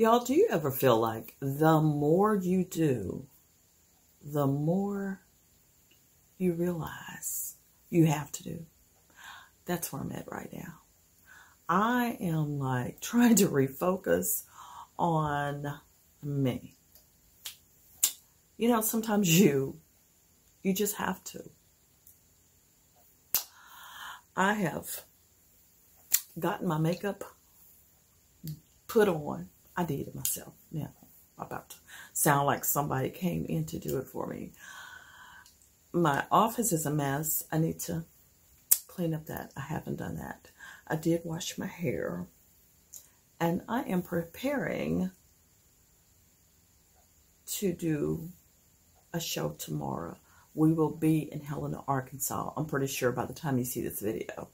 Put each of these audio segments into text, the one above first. Y'all, do you ever feel like the more you do, the more you realize you have to do? That's where I'm at right now. I am like trying to refocus on me. You know, sometimes you just have to. I have gotten my makeup put on. I did it myself. Now, I'm about to sound like somebody came in to do it for me. My office is a mess. I need to clean up that. I haven't done that. I did wash my hair. And I am preparing to do a show tomorrow. We will be in Helena, Arkansas. I'm pretty sure by the time you see this video,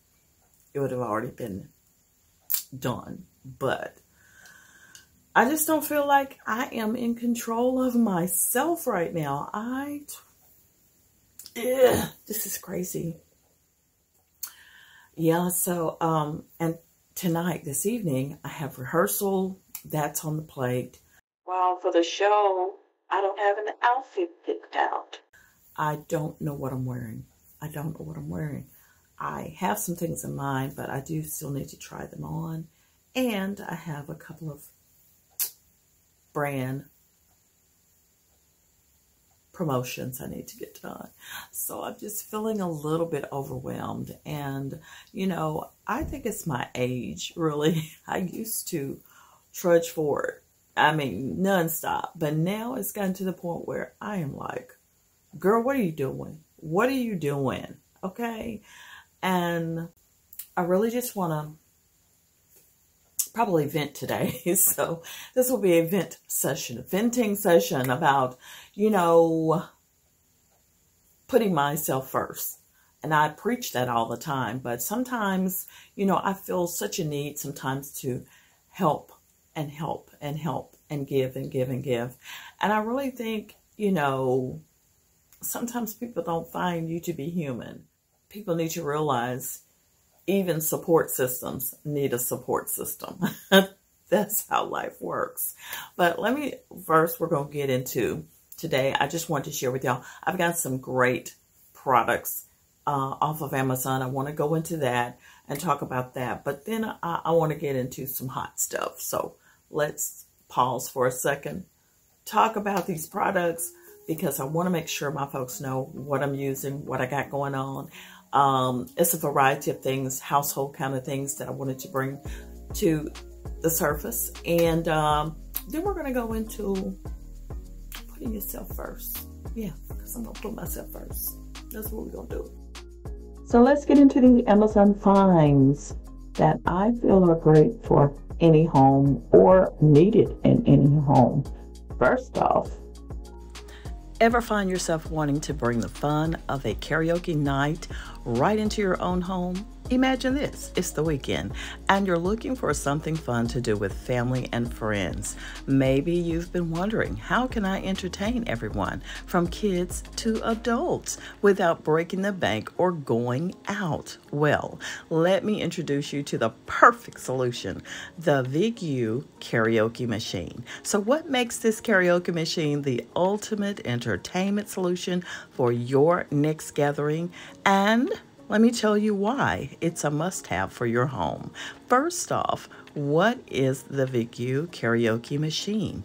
it would have already been done. But I just don't feel like I am in control of myself right now. This is crazy. Yeah, so, and tonight, this evening, I have rehearsal. That's on the plate. Well, for the show, I don't have an outfit picked out. I don't know what I'm wearing. I don't know what I'm wearing. I have some things in mind, but I do still need to try them on. And I have a couple of brand promotions I need to get done. So I'm just feeling a little bit overwhelmed. And, you know, I think it's my age, really. I used to trudge forward. I mean, nonstop. But now it's gotten to the point where I am like, girl, what are you doing? What are you doing? Okay. And I really just want to probably vent today. So this will be a vent session, a venting session about, you know, putting myself first. And I preach that all the time. But sometimes, you know, I feel such a need sometimes to help and help and help and give and give and give. And I really think, you know, sometimes people don't find you to be human. People need to realize even support systems need a support system. That's how life works. But let me first, we're going to get into today. I just want to share with y'all. I've got some great products off of Amazon. I want to go into that and talk about that. But then I want to get into some hot stuff. So let's pause for a second. Talk about these products, because I want to make sure my folks know what I'm using, what I got going on. It's a variety of things, household kind of things that I wanted to bring to the surface. And then we're going to go into putting yourself first. Yeah, because I'm going to put myself first. That's what we're going to do. So let's get into the Amazon finds that I feel are great for any home or needed in any home. First off, ever find yourself wanting to bring the fun of a karaoke night right into your own home? Imagine this, it's the weekend and you're looking for something fun to do with family and friends. Maybe you've been wondering, how can I entertain everyone from kids to adults without breaking the bank or going out? Well, let me introduce you to the perfect solution, the VeGue karaoke machine. So what makes this karaoke machine the ultimate entertainment solution for your next gathering? And let me tell you why it's a must-have for your home. First off, what is the VeGue karaoke machine?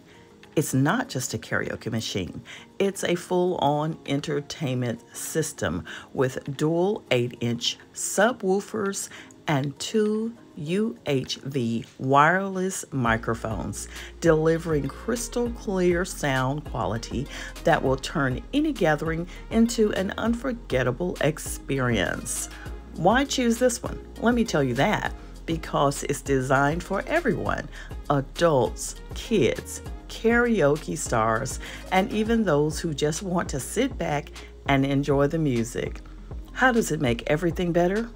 It's not just a karaoke machine. It's a full-on entertainment system with dual 8-inch subwoofers and two UHV wireless microphones, delivering crystal clear sound quality that will turn any gathering into an unforgettable experience. Why choose this one? Let me tell you that. Because it's designed for everyone, adults, kids, karaoke stars, and even those who just want to sit back and enjoy the music. How does it make everything better?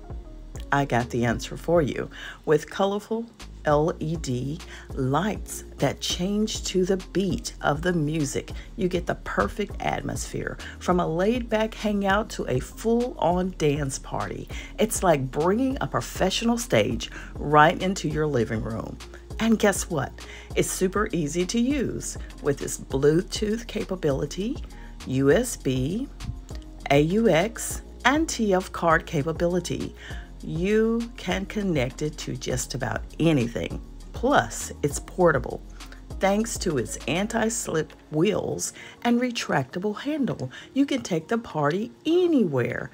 I got the answer for you. With colorful LED lights that change to the beat of the music, you get the perfect atmosphere, from a laid-back hangout to a full-on dance party. It's like bringing a professional stage right into your living room. And guess what? It's super easy to use with its Bluetooth capability, USB, AUX, and TF card capability. You can connect it to just about anything. Plus, it's portable, thanks to its anti-slip wheels and retractable handle. You can take the party anywhere,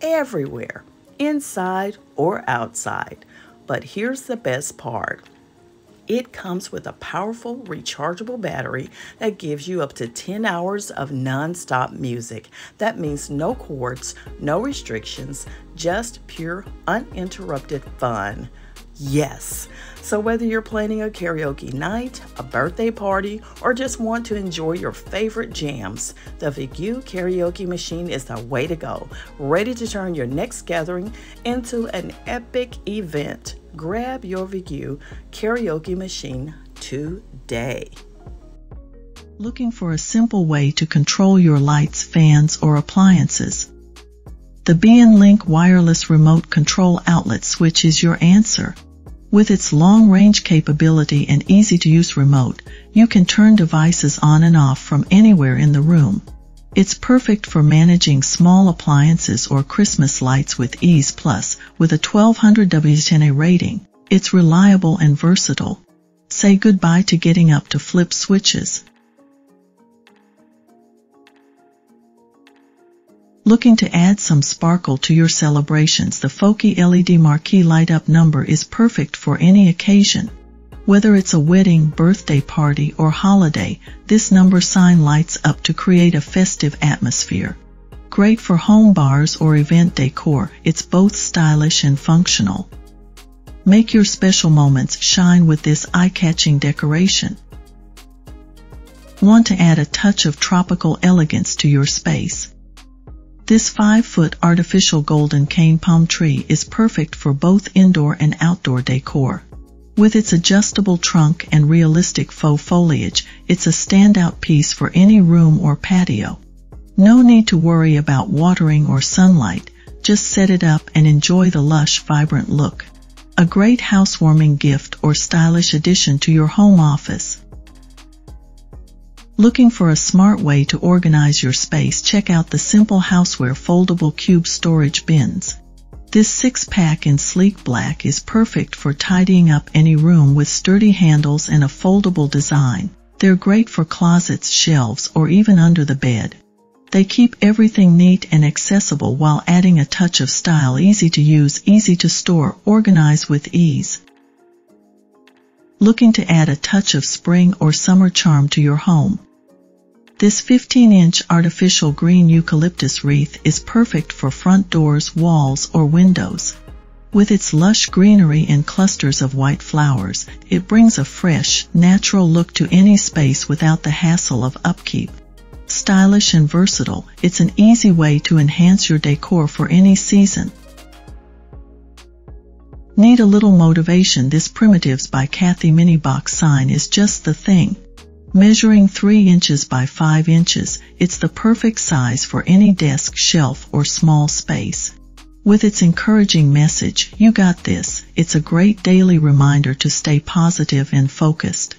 everywhere, inside or outside. But here's the best part. It comes with a powerful rechargeable battery that gives you up to 10 hours of non-stop music. That means no cords, no restrictions, just pure uninterrupted fun. Yes. So whether you're planning a karaoke night, a birthday party, or just want to enjoy your favorite jams, the VeGue karaoke machine is the way to go. Ready to turn your next gathering into an epic event. Grab your VeGue karaoke machine today. Looking for a simple way to control your lights, fans, or appliances? The BN-Link wireless remote control outlet switch is your answer. With its long-range capability and easy-to-use remote, you can turn devices on and off from anywhere in the room. It's perfect for managing small appliances or Christmas lights with ease. Plus, with a 1200 W10A rating, it's reliable and versatile. Say goodbye to getting up to flip switches. Looking to add some sparkle to your celebrations? The Foaky LED marquee light-up number is perfect for any occasion. Whether it's a wedding, birthday party, or holiday, this number sign lights up to create a festive atmosphere. Great for home bars or event decor, it's both stylish and functional. Make your special moments shine with this eye-catching decoration. Want to add a touch of tropical elegance to your space? This 5-foot artificial golden cane palm tree is perfect for both indoor and outdoor decor. With its adjustable trunk and realistic faux foliage, it's a standout piece for any room or patio. No need to worry about watering or sunlight, just set it up and enjoy the lush, vibrant look. A great housewarming gift or stylish addition to your home office. Looking for a smart way to organize your space? Check out the Simple Houseware foldable cube storage bins. This 6-pack in sleek black is perfect for tidying up any room with sturdy handles and a foldable design. They're great for closets, shelves, or even under the bed. They keep everything neat and accessible while adding a touch of style. Easy to use, easy to store, organize with ease. Looking to add a touch of spring or summer charm to your home? This 15-inch artificial green eucalyptus wreath is perfect for front doors, walls, or windows. With its lush greenery and clusters of white flowers, it brings a fresh, natural look to any space without the hassle of upkeep. Stylish and versatile, it's an easy way to enhance your decor for any season. Need a little motivation? This Primitives by Kathy mini box sign is just the thing. Measuring 3 inches by 5 inches, it's the perfect size for any desk, shelf, or small space. With its encouraging message, "You got this," it's a great daily reminder to stay positive and focused.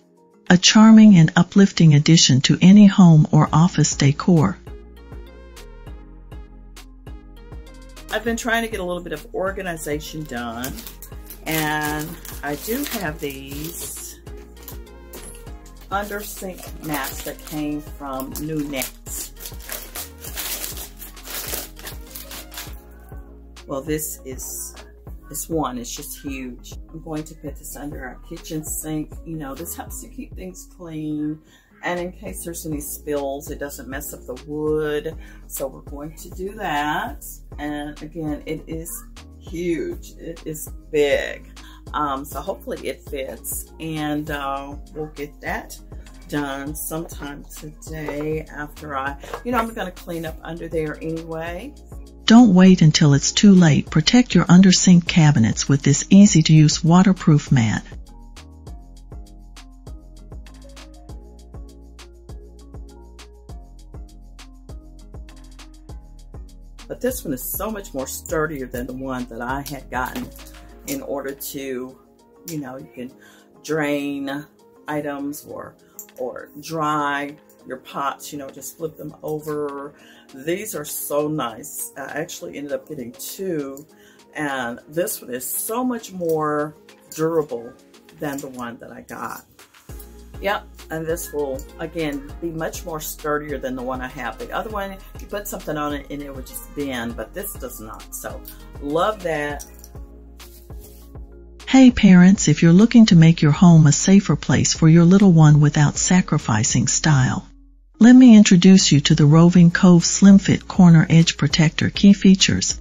A charming and uplifting addition to any home or office decor. I've been trying to get a little bit of organization done, and I do have these under sink mats that came from Nunet. Well, this one is just huge. I'm going to put this under our kitchen sink. You know, this helps to keep things clean, and in case there's any spills, it doesn't mess up the wood. So we're going to do that. And again, it is huge. It is big. So hopefully it fits, and we'll get that done sometime today after I'm gonna clean up under there anyway. Don't wait until it's too late. Protect your under sink cabinets with this easy to use waterproof mat. But this one is so much more sturdier than the one that I had gotten. In order to, you can drain items or dry your pots, you know, just flip them over. These are so nice. I actually ended up getting two, and this one is so much more durable than the one that I got. Yep, and this will, again, be much more sturdier than the one I have. The other one, you put something on it and it would just bend, but this does not. So, love that. Hey parents, if you're looking to make your home a safer place for your little one without sacrificing style, let me introduce you to the Roving Cove Slim Fit Corner Edge Protector. Key features: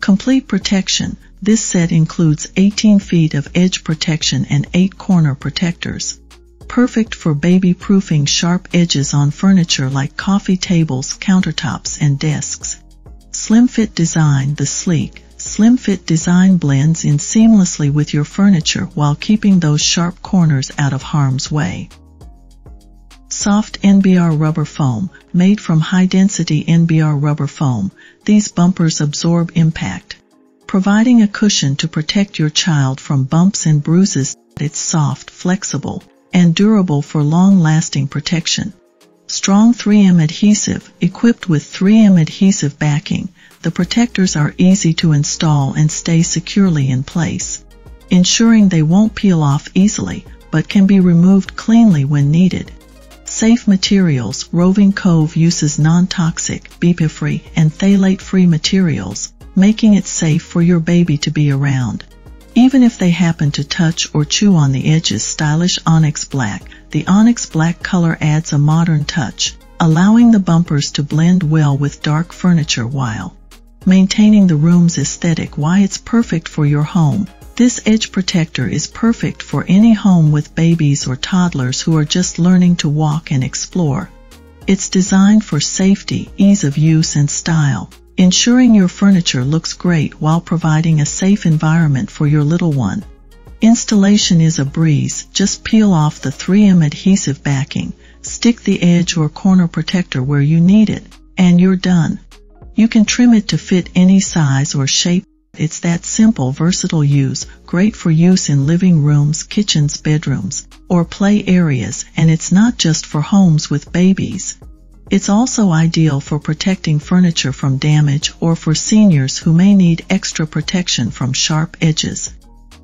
complete protection. This set includes 18 feet of edge protection and 8 corner protectors. Perfect for baby proofing sharp edges on furniture like coffee tables, countertops, and desks. Slim Fit design. The sleek, slim fit design blends in seamlessly with your furniture while keeping those sharp corners out of harm's way. Soft NBR rubber foam. Made from high-density NBR rubber foam, these bumpers absorb impact, providing a cushion to protect your child from bumps and bruises. It's soft, flexible, and durable for long-lasting protection. Strong 3M adhesive. Equipped with 3M adhesive backing, the protectors are easy to install and stay securely in place, ensuring they won't peel off easily, but can be removed cleanly when needed. Safe materials. Roving Cove uses non-toxic, BPA-free, and phthalate-free materials, making it safe for your baby to be around, even if they happen to touch or chew on the edges. Stylish onyx black. The onyx black color adds a modern touch, allowing the bumpers to blend well with dark furniture while maintaining the room's aesthetic. Why it's perfect for your home. This edge protector is perfect for any home with babies or toddlers who are just learning to walk and explore. It's designed for safety, ease of use, and style, ensuring your furniture looks great while providing a safe environment for your little one. Installation is a breeze. Just peel off the 3M adhesive backing, stick the edge or corner protector where you need it, and you're done. You can trim it to fit any size or shape. It's that simple, versatile use, great for use in living rooms, kitchens, bedrooms, or play areas, and it's not just for homes with babies. It's also ideal for protecting furniture from damage or for seniors who may need extra protection from sharp edges.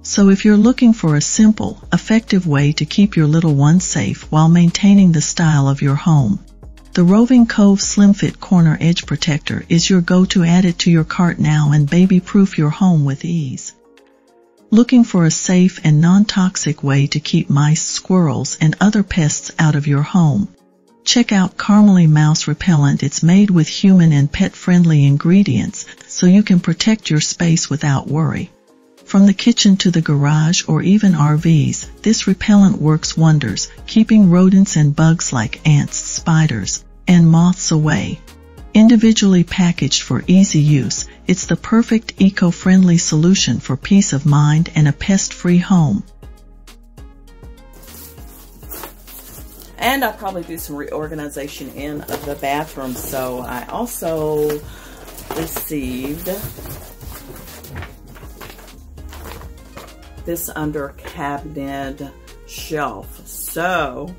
So if you're looking for a simple, effective way to keep your little one safe while maintaining the style of your home, the Roving Cove Slim Fit Corner Edge Protector is your go-to. Add it to your cart now and baby-proof your home with ease. Looking for a safe and non-toxic way to keep mice, squirrels, and other pests out of your home? Check out Carmelly Mouse Repellent. It's made with human and pet-friendly ingredients, so you can protect your space without worry. From the kitchen to the garage or even RVs, this repellent works wonders, keeping rodents and bugs like ants, spiders, and moths away. Individually packaged for easy use, it's the perfect eco-friendly solution for peace of mind and a pest-free home. And I'll probably do some reorganization in the bathroom. So I also received this under cabinet shelf. So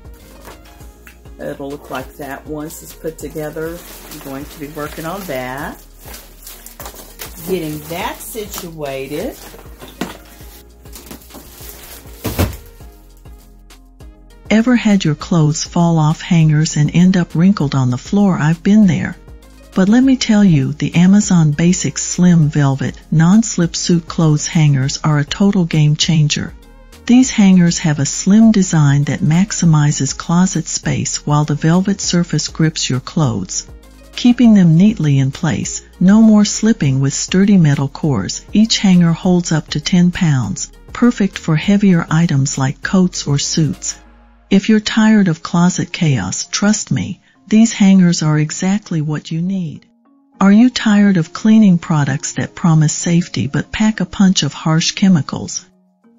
it'll look like that once it's put together. I'm going to be working on that, getting that situated. Ever had your clothes fall off hangers and end up wrinkled on the floor? I've been there. But let me tell you, the Amazon Basics Slim Velvet Non-Slip Suit Clothes Hangers are a total game changer. These hangers have a slim design that maximizes closet space while the velvet surface grips your clothes, keeping them neatly in place. No more slipping with sturdy metal cores. Each hanger holds up to 10 pounds, perfect for heavier items like coats or suits. If you're tired of closet chaos, trust me, these hangers are exactly what you need. Are you tired of cleaning products that promise safety but pack a punch of harsh chemicals?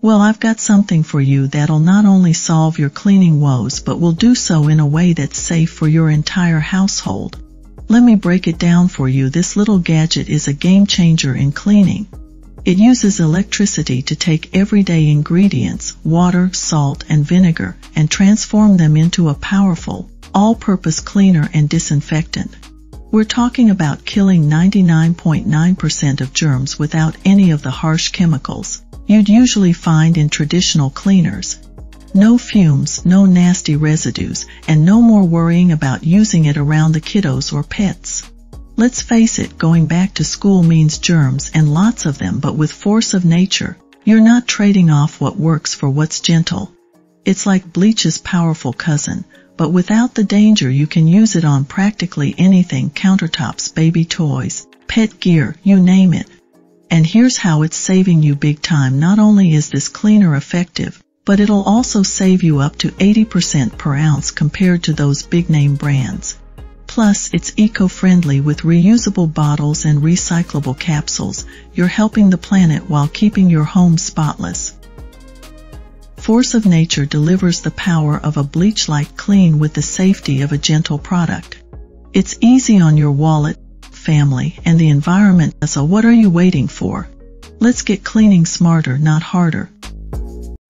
Well, I've got something for you that'll not only solve your cleaning woes, but will do so in a way that's safe for your entire household. Let me break it down for you. This little gadget is a game changer in cleaning. It uses electricity to take everyday ingredients, water, salt, and vinegar, and transform them into a powerful, all-purpose cleaner and disinfectant. We're talking about killing 99.9% of germs without any of the harsh chemicals you'd usually find in traditional cleaners. No fumes, no nasty residues, and no more worrying about using it around the kiddos or pets. Let's face it, going back to school means germs, and lots of them, but with Force of Nature, you're not trading off what works for what's gentle. It's like bleach's powerful cousin, but without the danger. You can use it on practically anything: countertops, baby toys, pet gear, you name it. And here's how it's saving you big time. Not only is this cleaner effective, but it'll also save you up to 80% per ounce compared to those big-name brands. Plus, it's eco-friendly with reusable bottles and recyclable capsules. You're helping the planet while keeping your home spotless. Force of Nature delivers the power of a bleach-like clean with the safety of a gentle product. It's easy on your wallet, family, and the environment, so what are you waiting for? Let's get cleaning smarter, not harder.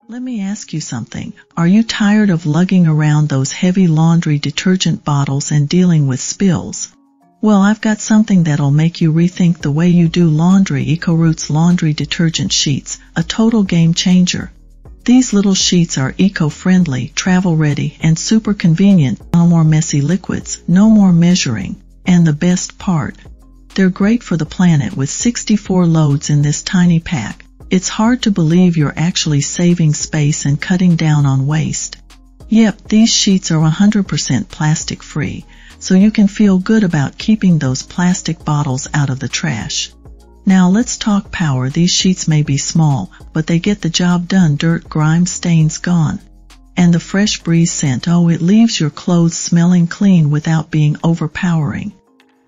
Let me ask you something. Are you tired of lugging around those heavy laundry detergent bottles and dealing with spills? Well, I've got something that'll make you rethink the way you do laundry. EcoRoots Laundry Detergent Sheets, a total game changer. These little sheets are eco-friendly, travel-ready, and super convenient. No more messy liquids, no more measuring. And the best part, they're great for the planet. With 64 loads in this tiny pack, it's hard to believe you're actually saving space and cutting down on waste. Yep, these sheets are 100% plastic-free, so you can feel good about keeping those plastic bottles out of the trash. Now let's talk power. These sheets may be small, but they get the job done. Dirt, grime, stains gone. And the fresh breeze scent, oh, it leaves your clothes smelling clean without being overpowering.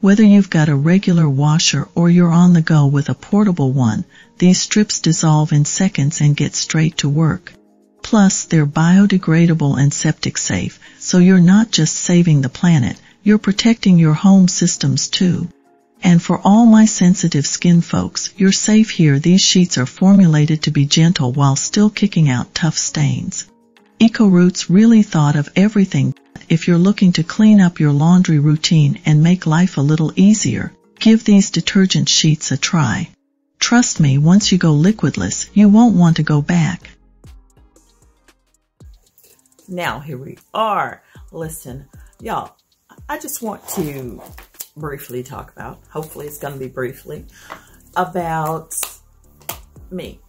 Whether you've got a regular washer or you're on the go with a portable one, these strips dissolve in seconds and get straight to work. Plus, they're biodegradable and septic safe, so you're not just saving the planet, you're protecting your home systems too. And for all my sensitive skin folks, you're safe here. These sheets are formulated to be gentle while still kicking out tough stains. EcoRoots really thought of everything. If you're looking to clean up your laundry routine and make life a little easier, give these detergent sheets a try. Trust me, once you go liquidless, you won't want to go back. Now, here we are. Listen, y'all, I just want to briefly talk about, hopefully it's going to be briefly, about me.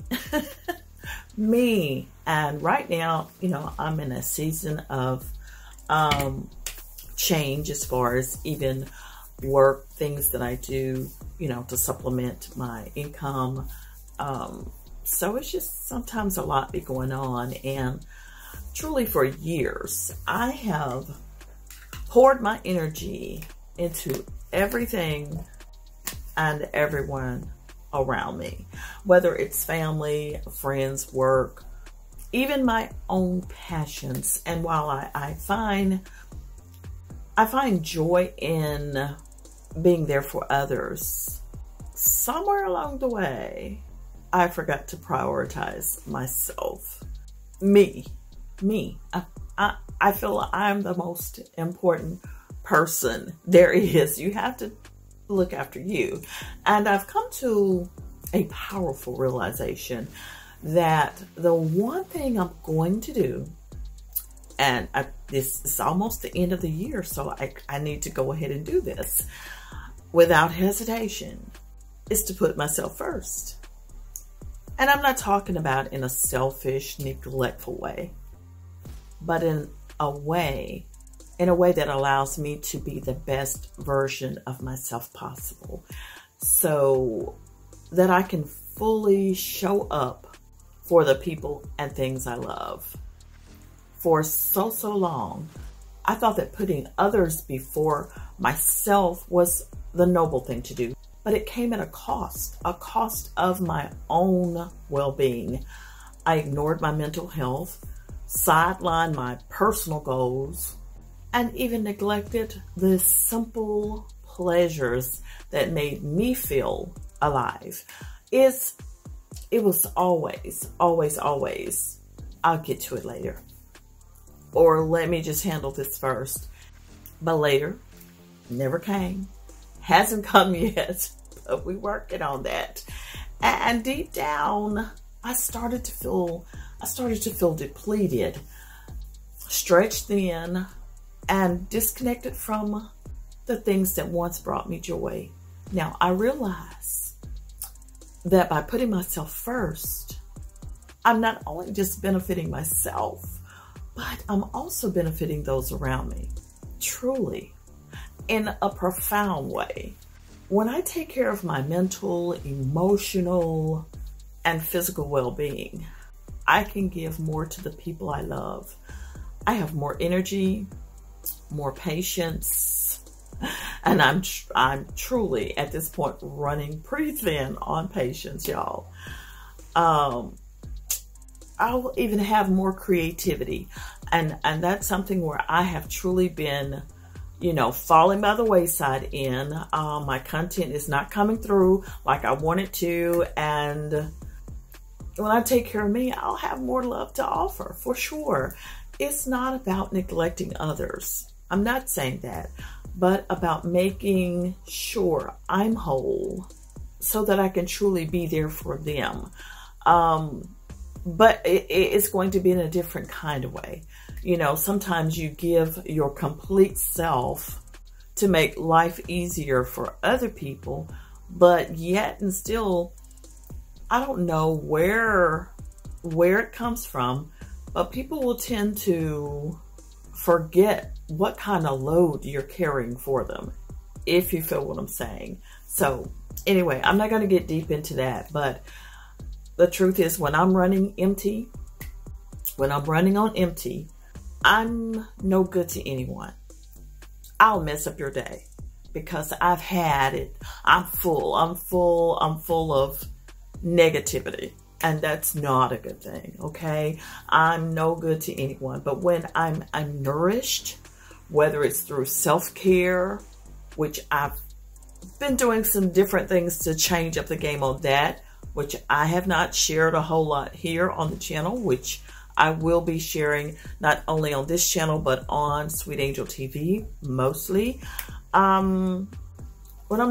Me. And right now, you know, I'm in a season of change as far as even work, things that I do, you know, to supplement my income. So it's just sometimes a lot be going on. And truly for years, I have poured my energy into everything and everyone around me, whether it's family, friends, work, even my own passions. And while I find joy in being there for others, somewhere along the way, I forgot to prioritize myself. Me. I feel I'm the most important person there is. You have to look after you. And I've come to a powerful realization that the one thing I'm going to do, and this is almost the end of the year, so I need to go ahead and do this without hesitation, is to put myself first. And I'm not talking about in a selfish, neglectful way, but in a way that allows me to be the best version of myself possible, so that I can fully show up for the people and things I love. For so long, I thought that putting others before myself was the noble thing to do, but it came at a cost of my own well-being. I ignored my mental health, sidelined my personal goals, and even neglected the simple pleasures that made me feel alive. It's it was always, I'll get to it later. Or let me just handle this first. But later never came. Hasn't come yet, but we're working on that. And deep down, I started to feel depleted, stretched thin, and disconnected from the things that once brought me joy. Now, I realize that by putting myself first, I'm not only just benefiting myself, but I'm also benefiting those around me, truly, in a profound way. When I take care of my mental, emotional, and physical well-being, I can give more to the people I love. I have more energy, more patience, and I'm truly at this point running pretty thin on patience, y'all. I will even have more creativity, and that's something where I have truly been, you know, falling by the wayside in. My content is not coming through like I want it to, and when I take care of me, I'll have more love to offer for sure. It's not about neglecting others. I'm not saying that, but about making sure I'm whole so that I can truly be there for them. But it's going to be in a different kind of way. You know, sometimes you give your complete self to make life easier for other people, but yet and still, I don't know where it comes from, but people will tend to forget what kind of load you're carrying for them, if you feel what I'm saying. So anyway, I'm not going to get deep into that, but the truth is, when I'm running empty, when I'm running on empty, I'm no good to anyone. I'll mess up your day because I've had it. I'm full of negativity, and that's not a good thing, okay? I'm no good to anyone. But when I'm nourished, whether it's through self-care, which I've been doing some different things to change up the game on that, which I have not shared a whole lot here on the channel, which I will be sharing not only on this channel, but on Sweet Angel TV mostly. When I'm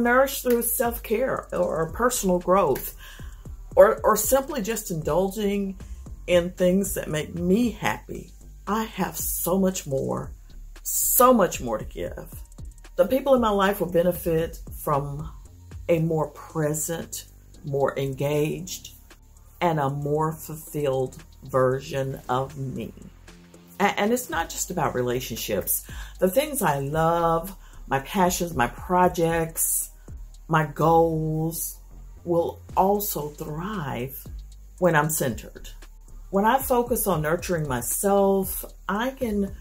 nourished through self-care or personal growth, or simply just indulging in things that make me happy, I have so much more to give. The people in my life will benefit from a more present, more engaged, and a more fulfilled version of me. And it's not just about relationships. The things I love, my passions, my projects, my goals will also thrive when I'm centered. When I focus on nurturing myself, I can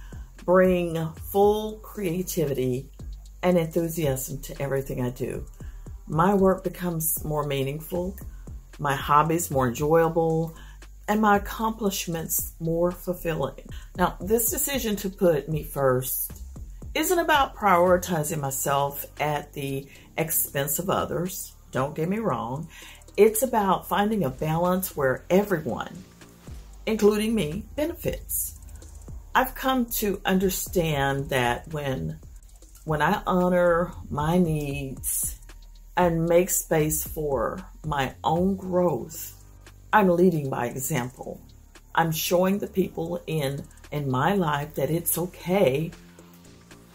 bring full creativity and enthusiasm to everything I do. My work becomes more meaningful, my hobbies more enjoyable, and my accomplishments more fulfilling. Now, this decision to put me first isn't about prioritizing myself at the expense of others. Don't get me wrong. It's about finding a balance where everyone, including me, benefits. I've come to understand that when I honor my needs and make space for my own growth, I'm leading by example. I'm showing the people in my life that it's okay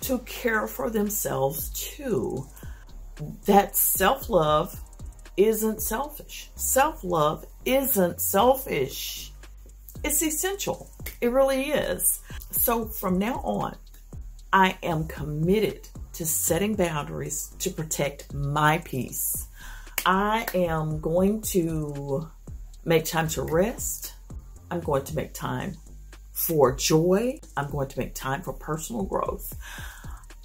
to care for themselves too. That self-love isn't selfish. Self-love isn't selfish. It's essential. It really is. So from now on, I am committed to setting boundaries to protect my peace. I am going to make time to rest. I'm going to make time for joy. I'm going to make time for personal growth.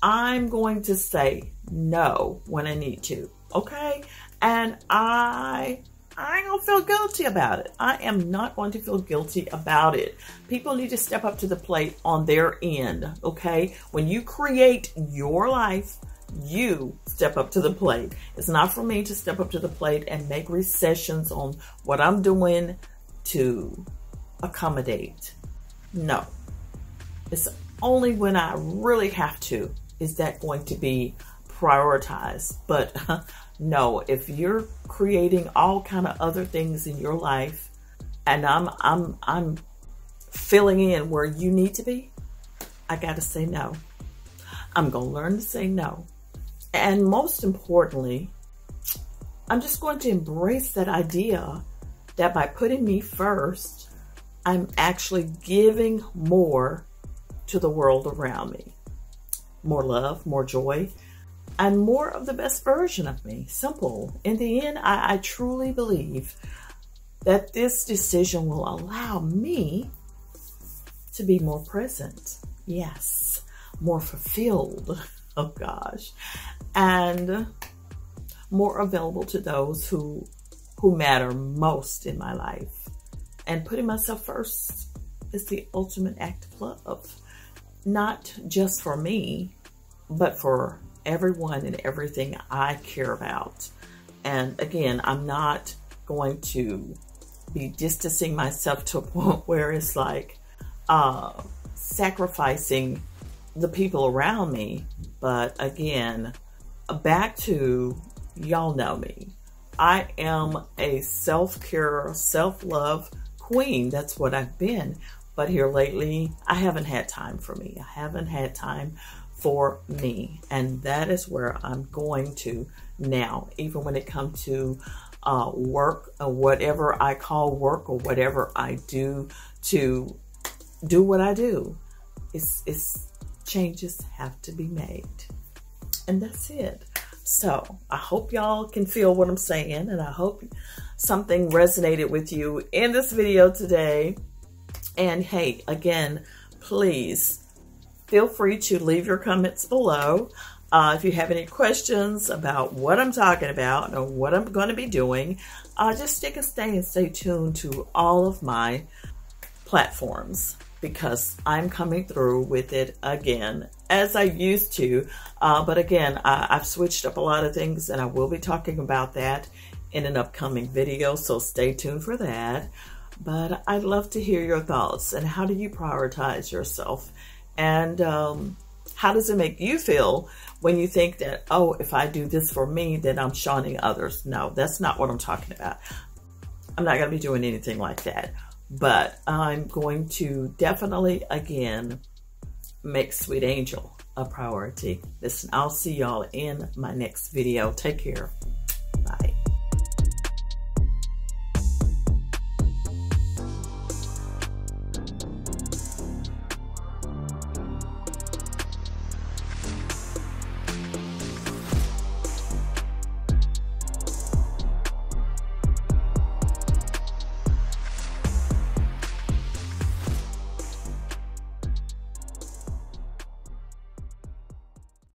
I'm going to say no when I need to, okay? And I ain't gonna feel guilty about it. I am not going to feel guilty about it. People need to step up to the plate on their end, okay? When you create your life, you step up to the plate. It's not for me to step up to the plate and make recessions on what I'm doing to accommodate. No, it's only when I really have to is that going to be prioritized. But no, if you're creating all kind of other things in your life and I'm filling in where you need to be, I gotta say no. I'm gonna learn to say no. And most importantly, I'm just going to embrace that idea that by putting me first, I'm actually giving more to the world around me. More love, more joy, and more of the best version of me. Simple. In the end, I truly believe that this decision will allow me to be more present. Yes, more fulfilled, oh gosh, and more available to those who matter most in my life. And putting myself first is the ultimate act of love, not just for me, but for everyone and everything I care about. And again, I'm not going to be distancing myself to a point where it's like sacrificing the people around me. But again, back to, y'all know me, I am a self-care, self-love queen. That's what I've been. But here lately, I haven't had time for me. I haven't had time for me. And that is where I'm going to now, even when it comes to work or whatever I call work or whatever I do to do what I do. It's changes have to be made. And that's it. So I hope y'all can feel what I'm saying, and I hope something resonated with you in this video today. And hey, again, please feel free to leave your comments below. If you have any questions about what I'm talking about or what I'm going to be doing, just stick and stay tuned to all of my platforms, because I'm coming through with it again, as I used to. But again, I've switched up a lot of things, and I will be talking about that in an upcoming video, so stay tuned for that. But I'd love to hear your thoughts, and how do you prioritize yourself? And how does it make you feel when you think that, oh, if I do this for me, then I'm shunning others? No, that's not what I'm talking about. I'm not going to be doing anything like that. But I'm going to definitely, again, make Sweet Angel a priority. Listen, I'll see y'all in my next video. Take care.